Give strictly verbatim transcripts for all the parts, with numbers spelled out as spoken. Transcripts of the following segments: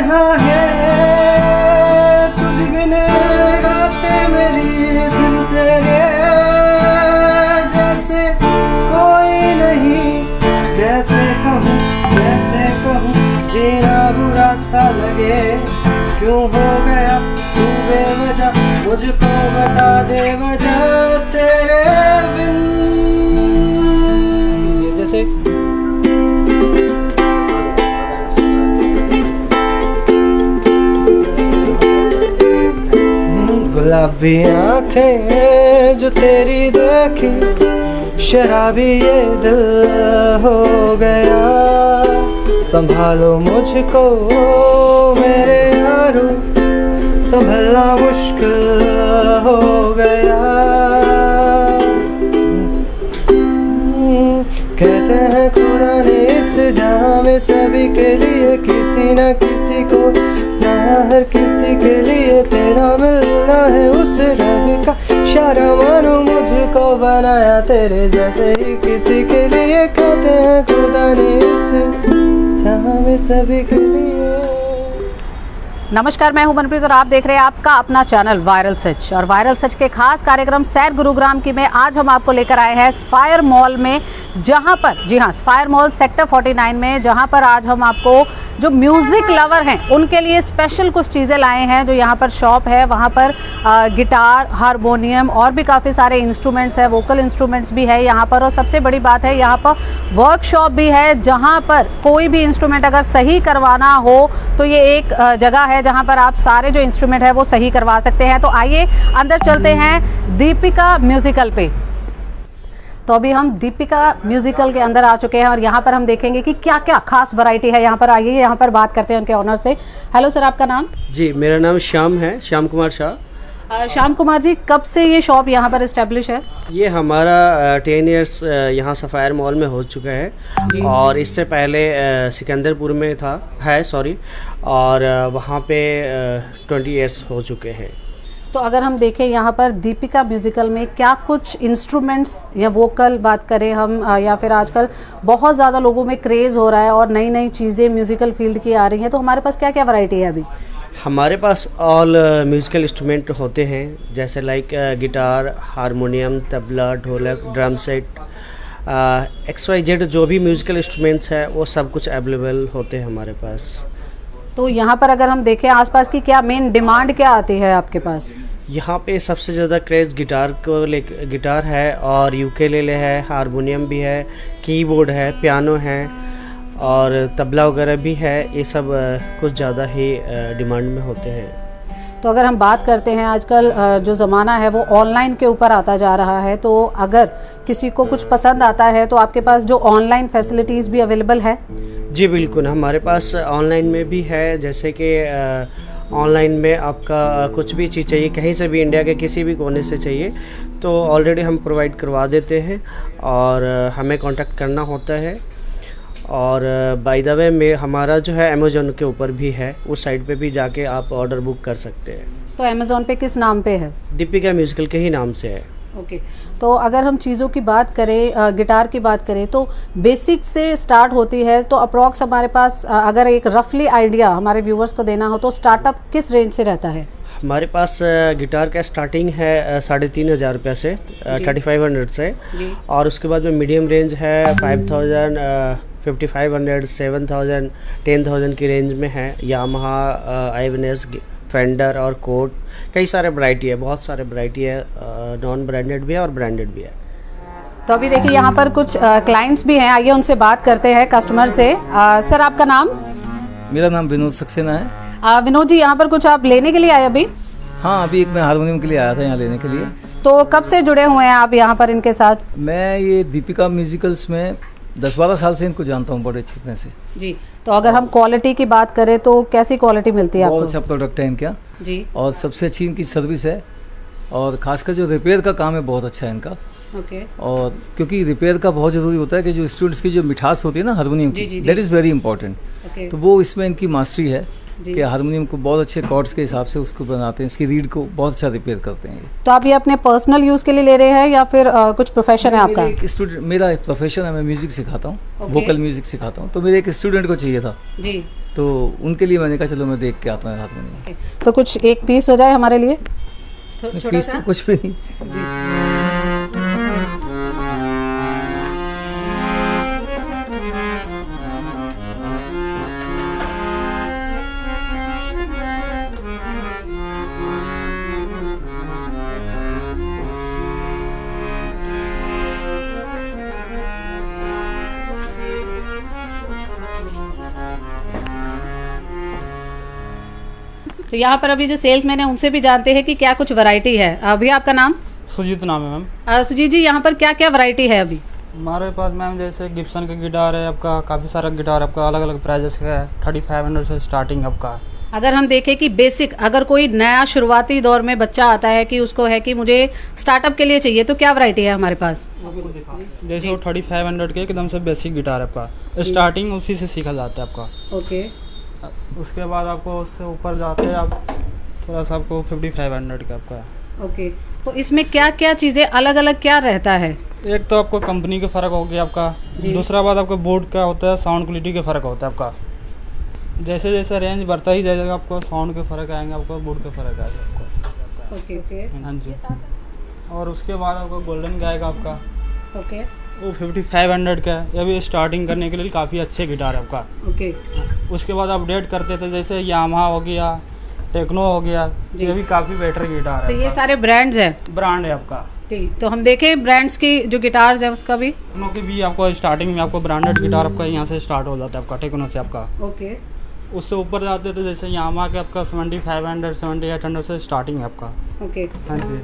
तन्हा है तुझ बिना राते मेरी दिन तेरे जैसे कोई नहीं। कैसे कहूँ कैसे कहूँ जीना बुरा सा लगे, क्यों हो गया तू बेवजह मुझको बता दे वजह तेरे बिन। जैसे गुलाबी आंखें जो तेरी देखी, शराबी ये दिल हो गया। संभालो मुझको मेरे यारो, संभलना मुश्किल हो गया। कहते हैं खुदा ने इस जहाँ में सभी के लिए किसी ना किसी को ना हर किसी के लिए तेरा मिलना है। उस राह का इशारा मानो मुझको बनाया तेरे जैसे ही किसी के लिए। कहते हैं खुदा ने इस जहाँ में सभी के लिए। नमस्कार, मैं हूं मनप्रीत और आप देख रहे हैं आपका अपना चैनल वायरल सच। और वायरल सच के खास कार्यक्रम सैर गुरुग्राम की में आज हम आपको लेकर आए हैं सफायर मॉल में, जहां पर जी हां सफायर मॉल सेक्टर उनचास में, जहां पर आज हम आपको जो म्यूज़िक लवर हैं उनके लिए स्पेशल कुछ चीज़ें लाए हैं। जो यहाँ पर शॉप है वहाँ पर आ, गिटार, हारमोनियम और भी काफ़ी सारे इंस्ट्रूमेंट्स हैं, वोकल इंस्ट्रूमेंट्स भी है यहाँ पर। और सबसे बड़ी बात है यहाँ पर वर्कशॉप भी है, जहाँ पर कोई भी इंस्ट्रूमेंट अगर सही करवाना हो तो ये एक जगह है जहाँ पर आप सारे जो इंस्ट्रूमेंट है वो सही करवा सकते हैं। तो आइए अंदर चलते हैं दीपिका म्यूज़िकल पे। तो अभी हम दीपिका म्यूज़िकल के अंदर आ चुके हैं और यहाँ पर हम देखेंगे कि क्या क्या खास वैरायटी है यहाँ पर। आइए यहाँ पर बात करते हैं उनके ऑनर से। हेलो सर, आपका नाम? जी, मेरा नाम श्याम है, श्याम कुमार शाह। श्याम कुमार जी, कब से ये शॉप यहाँ पर इस्टेब्लिश है? ये हमारा टेन इयर्स यहाँ सफायर मॉल में हो चुका है और इससे पहले सिकंदरपुर में था है सॉरी और वहाँ पे ट्वेंटी ईयर्स हो चुके हैं। तो अगर हम देखें यहाँ पर दीपिका म्यूज़िकल में क्या कुछ इंस्ट्रूमेंट्स या वोकल बात करें हम, या फिर आजकल बहुत ज़्यादा लोगों में क्रेज़ हो रहा है और नई नई चीज़ें म्यूज़िकल फील्ड की आ रही हैं, तो हमारे पास क्या क्या वैरायटी है? अभी हमारे पास ऑल म्यूज़िकल इंस्ट्रूमेंट होते हैं, जैसे like guitar, harmonium, tabla, dholak, drum set, X Y Z जो भी म्यूज़िकल इंस्ट्रूमेंट्स है वो सब कुछ अवेलेबल होते हैं हमारे पास। तो यहाँ पर अगर हम देखें आसपास की क्या मेन डिमांड क्या आती है आपके पास? यहाँ पे सबसे ज़्यादा क्रेज़ गिटार को ले, गिटार है और यूकेलेले है, हारमोनियम भी है, कीबोर्ड है, पियानो है और तबला वगैरह भी है। ये सब कुछ ज़्यादा ही डिमांड में होते हैं। तो अगर हम बात करते हैं आजकल जो ज़माना है वो ऑनलाइन के ऊपर आता जा रहा है, तो अगर किसी को कुछ पसंद आता है तो आपके पास जो ऑनलाइन फैसिलिटीज़ भी अवेलेबल है? जी बिल्कुल, हमारे पास ऑनलाइन में भी है। जैसे कि ऑनलाइन में आपका कुछ भी चीज़ चाहिए, कहीं से भी इंडिया के किसी भी कोने से चाहिए तो ऑलरेडी हम प्रोवाइड करवा देते हैं और हमें कांटेक्ट करना होता है। और बाय द वे में हमारा जो है अमेज़ॉन के ऊपर भी है, उस साइट पे भी जाके आप ऑर्डर बुक कर सकते हैं। तो अमेज़ॉन पे किस नाम पे है? दीपिका म्यूज़िकल के ही नाम से है। Okay okay. तो अगर हम चीज़ों की बात करें, गिटार की बात करें तो बेसिक से स्टार्ट होती है, तो अप्रॉक्स हमारे पास अगर एक रफली आइडिया हमारे व्यूवर्स को देना हो तो स्टार्टअप किस रेंज से रहता है? हमारे पास गिटार का स्टार्टिंग है साढ़े तीन हज़ार रुपये से, थर्टी फाइव हंड्रेड से, और उसके बाद में मीडियम रेंज है five thousand fifty five hundred seven thousand ten thousand की रेंज में है। यामाहा, आइबनेस, फेंडर और कोट, कई सारे वैरायटी है, बहुत सारे वैरायटी है, नॉन ब्रांडेड भी है और ब्रांडेड भी है। तो अभी देखिए यहाँ पर कुछ क्लाइंट्स भी हैं, आइए उनसे बात करते हैं, कस्टमर से। आ, सर, आपका नाम? मेरा नाम विनोद सक्सेना है। विनोद जी, यहाँ पर कुछ आप लेने के लिए आए अभी? हाँ, अभी एक मैं हारमोनियम के लिए आया था यहाँ लेने के लिए। तो कब से जुड़े हुए हैं आप यहाँ पर इनके साथ? मैं ये दीपिका म्यूज़िकल्स में दस बारह साल से इनको जानता हूँ, बड़े अच्छे से। जी, तो अगर हम क्वालिटी की बात करें तो कैसी क्वालिटी मिलती है आपको? बहुत अच्छा प्रोडक्ट है इनका जी, और सबसे अच्छी इनकी सर्विस है और खासकर जो रिपेयर का काम है बहुत अच्छा है इनका। ओके। और क्योंकि रिपेयर का बहुत ज़रूरी होता है कि जो स्टूडेंट्स की जो मिठास होती है ना हारमोनियम की, दैट इज़ वेरी इंपॉर्टेंट, तो वो इसमें इनकी मास्टरी है। कि हारमोनियम को बहुत अच्छे कॉर्ड्स के हिसाब से उसको बनाते हैं, इसकी रीड को बहुत अच्छा रिपेयर करते हैं। तो आप ये अपने पर्सनल यूज के लिए ले रहे हैं या फिर आ, कुछ प्रोफेशन है आपका? एक स्टूडेंट, मेरा एक प्रोफेशन है, मैं म्यूजिक सिखाता हूँ, वोकल म्यूजिक सिखाता हूँ, तो मेरे एक स्टूडेंट को चाहिए था जी, तो उनके लिए मैंने कहा चलो मैं देख के आता हूँ हारमोनियम। तो कुछ एक पीस हो जाए हमारे लिए, पीस तो कुछ भी नहीं। तो यहाँ पर अभी जो सेल्समैन है उनसे भी जानते हैं कि क्या कुछ वैरायटी है। अभी आपका नाम? सुजीत नाम है मैम। सुजीत जी, यहाँ पर क्या क्या वैरायटी है अभी हमारे पास? मैम जैसे गिब्सन का गिटार है आपका, काफ़ी सारा गिटार आपका अलग अलग प्राइजेस का है, थर्टी फाइव हंड्रेड से स्टार्टिंग आपका। अगर हम देखें कि बेसिक, अगर कोई नया शुरुआती दौर में बच्चा आता है कि उसको है कि मुझे स्टार्टअप के लिए चाहिए, तो क्या वैरायटी है हमारे पास? जैसे वो थर्टी फाइव हंड्रेड के एकदम से बेसिक गिटार है आपका, स्टार्टिंग उसी से सीखा जाता है आपका। ओके, उसके बाद आपको उससे ऊपर जाते हैं आप थोड़ा सा, आपको फिफ्टी फाइव हंड्रेड का आपका। ओके, तो इसमें क्या क्या चीज़ें अलग अलग क्या रहता है? एक तो आपको कंपनी का फ़र्क हो गया आपका, दूसरा बात आपको बोर्ड का होता है, साउंड क्वालिटी का फ़र्क होता है आपका। जैसे जैसे रेंज बढ़ता ही जाएगा आपको साउंड के फ़र्क आएंगे, आपको बोर्ड के फ़र्क आएगा आपको। ओके ओके, हाँ जी। और उसके बाद आपको गोल्डन का आएगा आपका। ओके, वो फिफ्टी फाइव हंड्रेड का है, ये भी स्टार्टिंग करने के लिए काफ़ी अच्छे गिटार है आपका। Okay okay. उसके बाद अपडेट करते थे, जैसे यामाहा हो गया, टेक्नो हो गया, ये भी काफ़ी बेटर गिटार है। तो ये सारे ब्रांड्स हैं, ब्रांड है आपका। ठीक, तो हम देखें ब्रांड्स की जो गिटार्स है उसका भी। टेक्नो की भी आपको स्टार्टिंग में आपको ब्रांडेड गिटार आपका यहाँ से स्टार्ट हो जाता है आपका, टेक्नो से आपका। Okay okay. उससे ऊपर जाते थे जैसे यामाहा के आपका seventy five hundred seventy eight hundred से स्टार्टिंग है आपका। Okay okay. हाँ जी।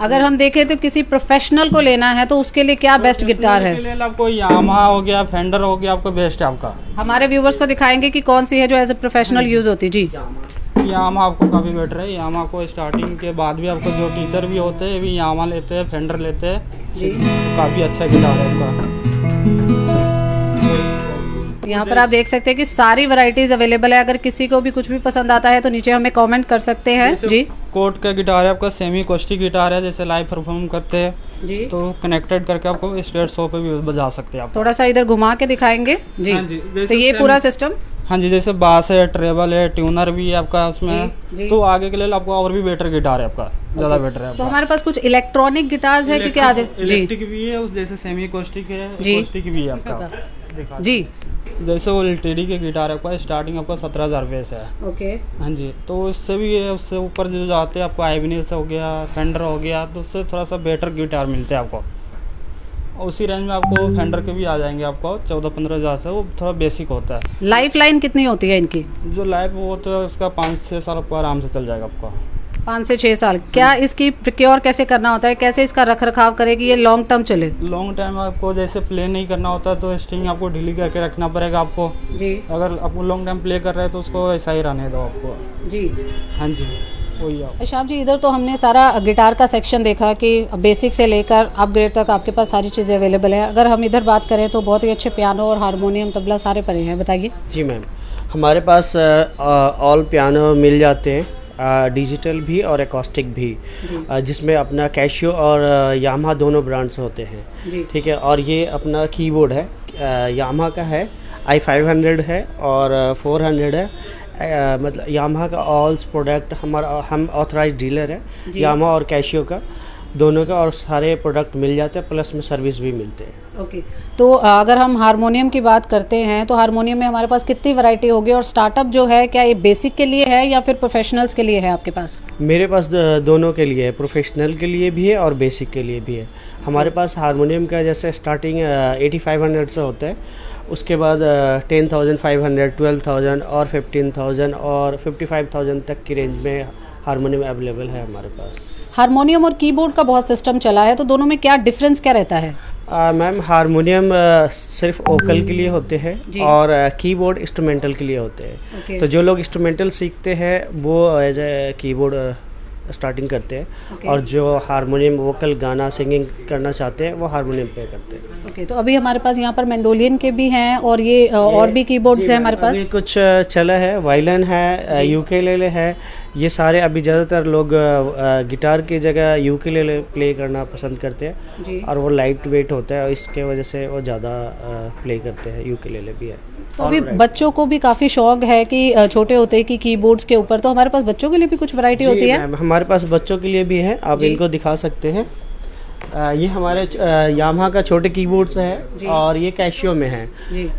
अगर हम देखें तो किसी प्रोफेशनल को लेना है तो उसके लिए क्या बेस्ट गिटार है? ले आपको यामाहा हो गया, फेंडर हो गया, आपको बेस्ट है आपका। हमारे व्यूवर्स को दिखाएंगे कि कौन सी है जो एज ए प्रोफेशनल यूज होती है। जी, यामाहा आपको काफ़ी बेटर है। यामाहा को स्टार्टिंग के बाद भी आपको जो टीचर भी होते हैं भी यामाहा लेते हैं, फेंडर लेते हैं, काफ़ी अच्छा गिटार है आपका। यहाँ पर आप देख सकते हैं कि सारी वैरायटीज अवेलेबल है। अगर किसी को भी कुछ भी पसंद आता है तो नीचे हमें कमेंट कर सकते हैं। जी, कोट का गिटार है आपका, सेमी कॉस्टिक गिटार है, जैसे लाइव परफॉर्म करते हैं जी, तो कनेक्टेड करके आपको स्टेज शो पे भी बजा सकते हैं आप। थोड़ा सा इधर घुमा के दिखाएंगे जी, हाँ जी। तो ये पूरा सिस्टम, हाँ जी, जैसे बास है, ट्रेबल है, ट्यूनर भी है आपका उसमें जी, जी। तो आगे के लिए आपको और भी बेटर गिटार है आपका, ज्यादा बेटर है। तो हमारे पास कुछ इलेक्ट्रॉनिक गिटार है क्योंकि आज इलेक्ट्रिक भी है, जैसे सेमी कॉस्टिक भी है आपका जी। जैसे वो एलटीडी के गिटार आपका स्टार्टिंग आपका सत्रह हज़ार रुपये से है। ओके, हाँ जी। तो उससे भी है, उससे ऊपर जो जाते हैं आपको आइबनेस हो गया, फेंडर हो गया, तो उससे थोड़ा सा बेटर गिटार मिलते हैं आपको। उसी रेंज में आपको फेंडर के भी आ जाएंगे आपको चौदह पंद्रह हज़ार से, वो थोड़ा बेसिक होता है। लाइफ लाइन कितनी होती है इनकी? जो लाइफ वो तो उसका पाँच छः साल आपको आराम से चल जाएगा आपका, पाँच से छः साल। क्या इसकी प्रिक्योर कैसे करना होता है, कैसे इसका रख रखाव करें कि ये लॉन्ग टर्म चले? लॉन्ग टाइम आपको जैसे प्ले नहीं करना होता तो स्ट्रिंग आपको ढीली करके रखना पड़ेगा आपको जी। अगर आप लॉन्ग टाइम प्ले कर रहे हैं तो उसको ऐसा ही रहने दो आपको जी। हाँ जी, वही। श्याम जी, इधर तो हमने सारा गिटार का सेक्शन देखा कि बेसिक से लेकर अपग्रेड तक आपके पास सारी चीज़ें अवेलेबल है। अगर हम इधर बात करें तो बहुत ही अच्छे पियानो और हारमोनियम, तबला सारे पड़े हैं। बताइए जी मैम, हमारे पास ऑल पियानो मिल जाते हैं, डिजिटल भी और एकॉस्टिक भी, जिसमें अपना कैशियो और यामाहा दोनों ब्रांड्स होते हैं, ठीक है। और ये अपना कीबोर्ड है, यामाहा का है, आई फाइव हंड्रेड है और फोर हंड्रेड है। आ, मतलब यामाहा का ऑल्स प्रोडक्ट हमारा, हम ऑथराइज डीलर है यामाहा और कैशियो का, दोनों का, और सारे प्रोडक्ट मिल जाते हैं, प्लस में सर्विस भी मिलते हैं। Okay okay. तो अगर हम हारमोनियम की बात करते हैं तो हारमोनियम में हमारे पास कितनी वैरायटी होगी, और स्टार्टअप जो है क्या ये बेसिक के लिए है या फिर प्रोफेशनल्स के लिए है आपके पास? मेरे पास दोनों के लिए है, प्रोफेशनल के लिए भी है और बेसिक के लिए भी है। हमारे पास हारमोनियम का जैसे स्टार्टिंग एटी फाइव हंड्रेड से होता है, उसके बाद ten thousand five hundred twelve thousand और फिफ्टीन थाउजेंड और फिफ्टी फाइव थाउजेंड तक की रेंज में हारमोनियम अवेलेबल है हमारे पास। हारमोनियम और कीबोर्ड का बहुत सिस्टम चला है, तो दोनों में क्या डिफरेंस क्या रहता है? मैम हारमोनियम सिर्फ वोकल के लिए होते हैं और कीबोर्ड इंस्ट्रूमेंटल के लिए होते हैं। okay. तो जो लोग इंस्ट्रूमेंटल सीखते हैं वो एज ए कीबोर्ड स्टार्टिंग करते हैं okay. और जो हारमोनियम वोकल गाना सिंगिंग करना चाहते हैं वो हारमोनियम पे करते हैं ओके okay, तो अभी हमारे पास यहाँ पर मैंडोलियन के भी हैं और ये, ये और भी कीबोर्ड्स हैं हमारे पास, कुछ चला है, वायलिन है, यूकेलेले है। ये सारे अभी ज़्यादातर लोग गिटार की जगह यूकेलेले प्ले करना पसंद करते हैं और वो लाइट वेट होता है और इसके वजह से वो ज़्यादा प्ले करते हैं। यूकेलेले भी है तो अभी बच्चों को भी काफ़ी शौक है कि छोटे होते हैं कि कीबोर्ड्स के ऊपर, तो हमारे पास बच्चों के लिए भी कुछ वैरायटी होती है। हमारे पास बच्चों के लिए भी है, आप इनको दिखा सकते हैं। ये हमारे यामाहा का छोटे कीबोर्ड्स है और ये कैशियो में है।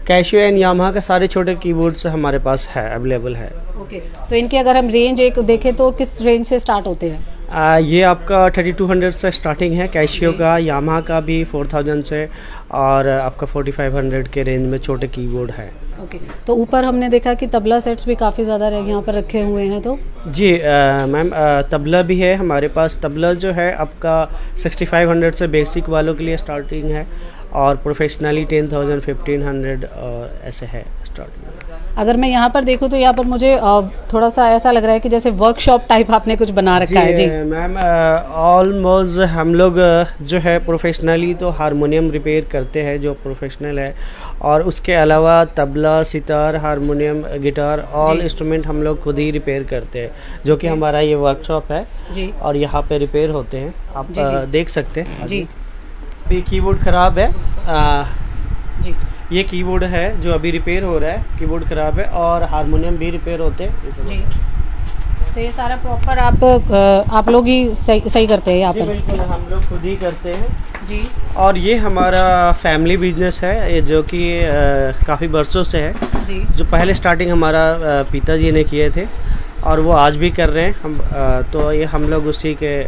कैशियो एंड यामाहा का सारे छोटे कीबोर्ड्स हमारे पास है, अवेलेबल है। ओके, तो इनकी अगर हम रेंज एक देखें तो किस रेंज से स्टार्ट होते हैं? आ, ये आपका थर्टी टू हंड्रेड से स्टार्टिंग है कैशियो का, यामाहा का भी फोर थाउजेंड से और आपका फोर्टी फाइव हंड्रेड के रेंज में छोटे कीबोर्ड है। ओके, तो ऊपर हमने देखा कि तबला सेट्स भी काफ़ी ज़्यादा यहाँ पर रखे हुए हैं। तो जी मैम, तबला भी है हमारे पास। तबला जो है आपका सिक्स्टी फाइव हंड्रेड से बेसिक वालों के लिए स्टार्टिंग है और professionally ten thousand, fifteen hundred और ऐसे है स्टार्टिंग। अगर मैं यहाँ पर देखूँ तो यहाँ पर मुझे थोड़ा सा ऐसा लग रहा है कि जैसे वर्कशॉप टाइप आपने कुछ बना रखा है। जी मैम, ऑलमोस्ट हम लोग जो है प्रोफेशनली तो हारमोनियम रिपेयर करते हैं जो प्रोफेशनल है, और उसके अलावा tabla, sitar, harmonium, guitar, all instrument हम लोग खुद ही रिपेयर करते हैं, जो कि हमारा ये वर्कशॉप है जी। और यहाँ पे रिपेयर होते हैं, आप जी, जी। देख सकते हैं। जी, अभी कीबोर्ड ख़राब है आ, जी ये कीबोर्ड है जो अभी रिपेयर हो रहा है, कीबोर्ड ख़राब है और हारमोनियम भी रिपेयर होते हैं जी। तो ये सारा प्रॉपर आप आप लोग ही सही सही करते हैं यहाँ पर? बिल्कुल, हम लोग खुद ही करते हैं जी। और ये हमारा फैमिली बिजनेस है, ये जो कि काफ़ी बरसों से है जी। जो पहले स्टार्टिंग हमारा पिताजी ने किए थे और वो आज भी कर रहे हैं हम, आ, तो ये हम लोग उसी के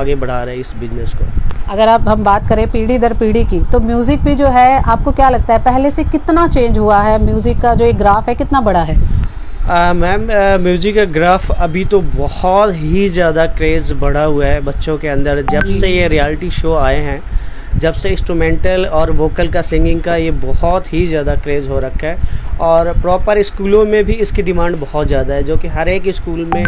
आगे बढ़ा रहे हैं इस बिजनेस को। अगर आप हम बात करें पीढ़ी दर पीढ़ी की, तो म्यूज़िक भी जो है, आपको क्या लगता है पहले से कितना चेंज हुआ है? म्यूज़िक का जो एक ग्राफ है कितना बड़ा है? मैम, म्यूज़िक का ग्राफ अभी तो बहुत ही ज़्यादा क्रेज़ बढ़ा हुआ है बच्चों के अंदर। जब से ये रियलिटी शो आए हैं, जब से इंस्ट्रूमेंटल और वोकल का, सिंगिंग का, ये बहुत ही ज़्यादा क्रेज़ हो रखा है और प्रॉपर स्कूलों में भी इसकी डिमांड बहुत ज़्यादा है, जो कि हर एक स्कूल में,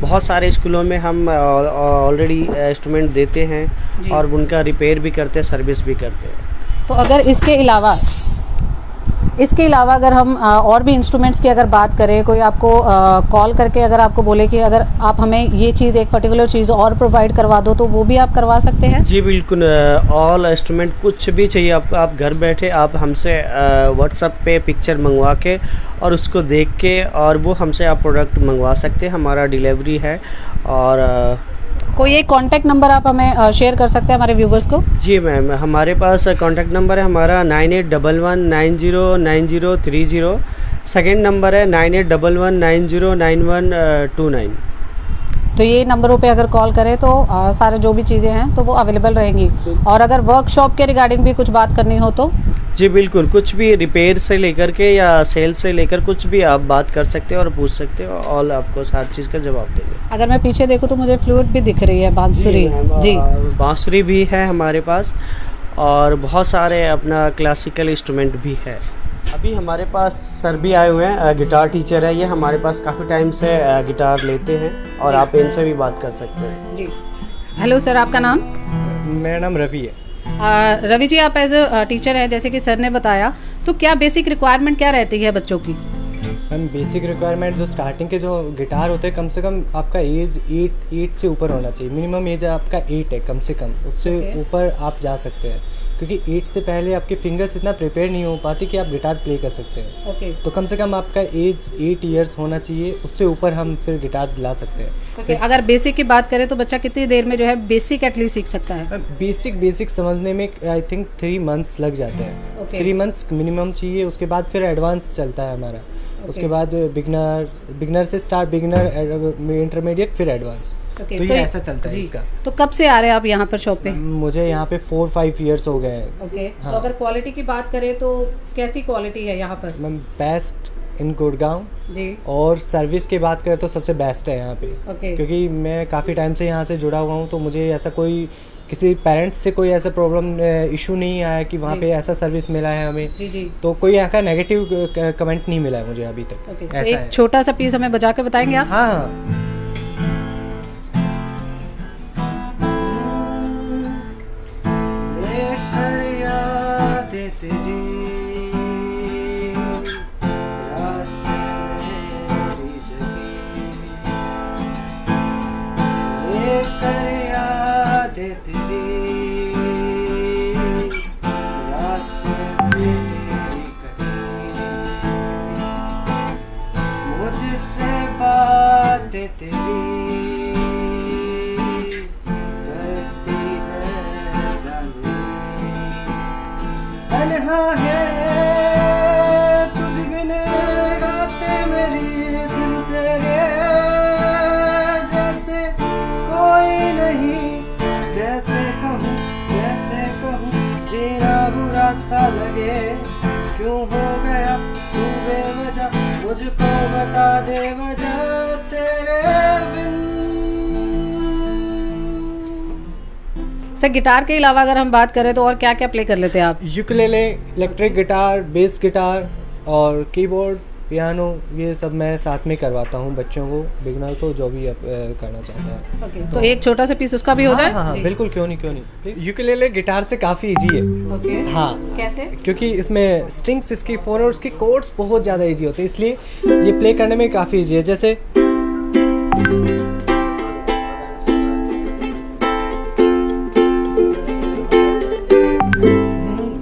बहुत सारे स्कूलों में हम ऑलरेडी इंस्ट्रूमेंट देते हैं और उनका रिपेयर भी करते हैं, सर्विस भी करते हैं। तो अगर इसके अलावा इसके अलावा अगर हम और भी इंस्ट्रूमेंट्स की अगर बात करें, कोई आपको कॉल करके अगर आपको बोले कि अगर आप हमें ये चीज़, एक पर्टिकुलर चीज़ और प्रोवाइड करवा दो, तो वो भी आप करवा सकते हैं? जी बिल्कुल, ऑल इंस्ट्रूमेंट कुछ भी चाहिए आप आप घर बैठे आप हमसे व्हाट्सएप पे पिक्चर मंगवा के और उसको देख के और वो हमसे आप प्रोडक्ट मंगवा सकते हैं, हमारा डिलीवरी है। और आ, कोई एक कॉन्टैक्ट नंबर आप हमें शेयर कर सकते हैं हमारे व्यूवर्स को? जी मैम, हमारे पास कॉन्टैक्ट नंबर है हमारा nine eight double one nine zero nine zero three zero, second number है nine eight double one nine zero nine one two nine. तो ये नंबरों पे अगर कॉल करें तो आ, सारे जो भी चीज़ें हैं तो वो अवेलेबल रहेंगी। और अगर वर्कशॉप के रिगार्डिंग भी कुछ बात करनी हो तो? जी बिल्कुल, कुछ भी रिपेयर से लेकर के या सेल से लेकर कुछ भी आप बात कर सकते हो और पूछ सकते हो, और आपको हर चीज़ का जवाब देंगे। अगर मैं पीछे देखूँ तो मुझे फ्लूट भी दिख रही है, बांसुरी। जी, बांसुरी भी है हमारे पास और बहुत सारे अपना क्लासिकल इंस्ट्रूमेंट भी है। अभी हमारे पास सर भी आए हुए हैं, गिटार टीचर है, ये हमारे पास काफ़ी टाइम से गिटार लेते हैं और आप इनसे भी बात कर सकते हैं जी। हेलो सर, आपका नाम? मेरा नाम रवि है। रवि जी, आप एज अ टीचर हैं, जैसे कि सर ने बताया, तो क्या बेसिक रिक्वायरमेंट क्या रहती है बच्चों की? मैम, बेसिक रिक्वायरमेंट जो स्टार्टिंग के जो गिटार होते हैं, कम से कम आपका एज एट एट से ऊपर होना चाहिए। मिनिमम एज आपका एट है, कम से कम उससे ऊपर आप जा सकते हैं, क्योंकि एट से पहले आपके फिंगर्स इतना प्रिपेयर नहीं हो पाती कि आप गिटार प्ले कर सकते हैं। Okay okay. तो कम से कम आपका एज एट इयर्स होना चाहिए, उससे ऊपर हम फिर गिटार ला सकते हैं। Okay okay. अगर बेसिक की बात करें तो बच्चा कितनी देर में जो है बेसिक एटलीस्ट सीख सकता है? बेसिक बेसिक समझने में आई थिंक थ्री मंथ्स लग जाते हैं। थ्री मंथ्स मिनिमम चाहिए, उसके बाद फिर एडवांस चलता है हमारा। okay. उसके बाद बिगनर बिगनर से स्टार्ट, बिगनर, इंटरमीडिएट, फिर एडवांस। Okay, तो, तो ये ऐसा चलता है इसका। तो कब से आ रहे हैं आप यहाँ पर शॉप पे? मुझे यहाँ पे फोर फाइव इयर्स हो गए हैं। ओके, तो अगर क्वालिटी की बात करें तो कैसी क्वालिटी है यहाँ पर? Ma'am, best in Gurgaon ji. और सर्विस की बात करें तो सबसे बेस्ट है यहाँ पे। ओके, क्योंकि मैं काफ़ी टाइम से यहाँ से जुड़ा हुआ हूँ, तो मुझे ऐसा कोई किसी पेरेंट्स से कोई ऐसा प्रॉब्लम इशू नहीं आया कि वहाँ पे ऐसा सर्विस मिला है हमें जी जी। तो कोई यहाँ का नेगेटिव कमेंट नहीं मिला है मुझे अभी तक। एक छोटा सा पीस हमें बजा के बताएंगे आप? हाँ। तेरी करती है जाने तन्हा है तुझ बिन रातें मेरी दिन तेरे जैसे कोई नहीं कैसे कहूँ कैसे कहूँ जीना बुरा सा लगे क्यों हो गया तू बेवजह मुझको बता दे वजह तेरे बिन। सर गिटार के अलावा अगर हम बात करें तो और क्या क्या प्ले कर लेते हैं आप? Ukulele, electric guitar, bass guitar और कीबोर्ड, पियानो, ये सब मैं साथ में करवाता हूँ बच्चों को, बिगनर को, जो भी आप करना चाहता है। okay. तो, तो एक छोटा सा पीस उसका भी हो जाए? हाँ, हाँ, बिल्कुल, क्यों नहीं क्यों नहीं। यूकुलेले गिटार से काफ़ी इजी है। okay. हाँ, कैसे? क्योंकि इसमें स्ट्रिंग्स इसकी फोर और उसकी कोर्ड्स बहुत ज़्यादा इजी होते हैं, इसलिए ये प्ले करने में काफ़ी इजी है। जैसे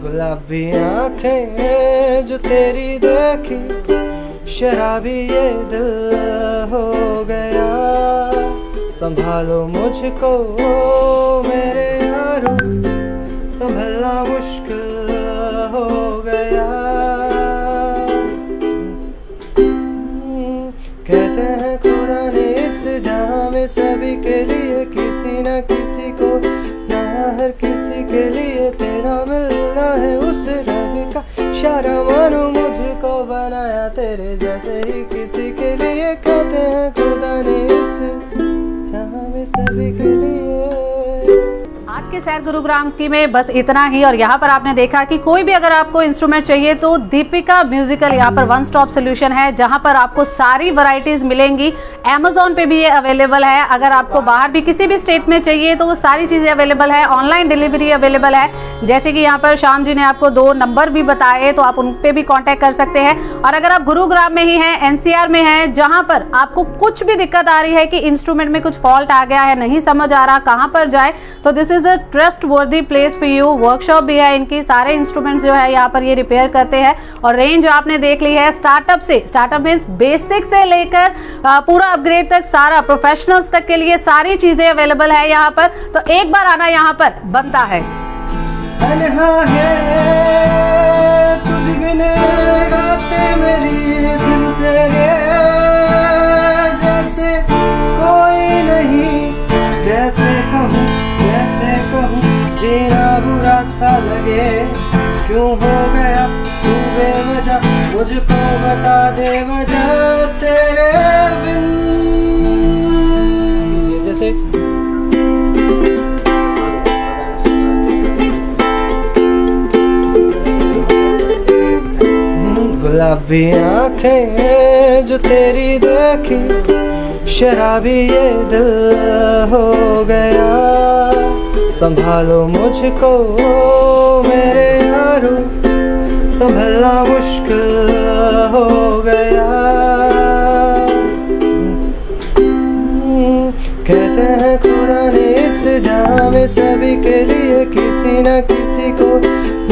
गुलाबी आँखें जो तेरी देखी शराबी ये दिल हो गया संभालो मुझको मेरे यारो संभलना मुश्किल हो गया कहते हैं खुदा ने इस जहाँ में सभी के लिए किसी ना किसी को ना हर किसी के लिए तेरा मिलना है उस रंग का इशारा मानो मुझको बनाया तेरे जैसे ही किसी के लिए कहते हैं खुदा ने इस जहाँ में सभी के लिए। आज के सैर गुरुग्राम की में बस इतना ही, और यहाँ पर आपने देखा कि कोई भी अगर आपको इंस्ट्रूमेंट चाहिए तो दीपिका म्यूजिकल यहाँ पर वन स्टॉप सोल्यूशन है, जहाँ पर आपको सारी वैरायटीज मिलेंगी। अमेजोन पे भी ये अवेलेबल है, अगर आपको बाहर भी किसी भी स्टेट में चाहिए तो वो सारी चीज़ें अवेलेबल है, ऑनलाइन डिलीवरी अवेलेबल है। जैसे कि यहाँ पर श्याम जी ने आपको दो नंबर भी बताए, तो आप उन पर भी कॉन्टैक्ट कर सकते हैं। और अगर आप गुरुग्राम में ही हैं, एनसीआर में हैं, जहाँ पर आपको कुछ भी दिक्कत आ रही है कि इंस्ट्रूमेंट में कुछ फॉल्ट आ गया है, नहीं समझ आ रहा कहाँ पर जाए, तो this is a trustworthy place for you. Workshop भी है इनकी, सारे इंस्ट्रूमेंट्स जो है यहाँ पर ये रिपेयर करते हैं। और रेंज आपने देख ली है, स्टार्टअप से, स्टार्टअप मीन्स बेसिक से लेकर पूरा अपग्रेड तक, सारा प्रोफेशनल्स तक के लिए सारी चीजें अवेलेबल है यहाँ पर, तो एक बार आना यहाँ पर बनता है। तन्हा है तुझ बिन रातें मेरी दिन तेरे जैसे कोई नहीं कैसे कहूँ कैसे कहूँ जीना बुरा सा लगे क्यों हो गया तू बेवजह मुझको बता दे वजह तेरे बिन। जैसे गुलाबी आँखें जो तेरी देखी शराबी ये दिल हो गया संभालो मुझको मेरे यारो संभलना मुश्किल हो गया कहते हैं खुदा ने इस जहाँ में सभी के लिए किसी ना किसी को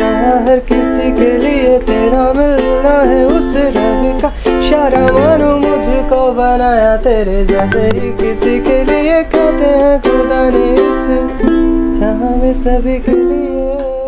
ना हर किसी के लिए तेरा मिलना है उस रंग का इशारा मानो मुझको बनाया तेरे जैसे ही किसी के लिए कहते हैं खुदा ने इस जहाँ में सभी के लिए।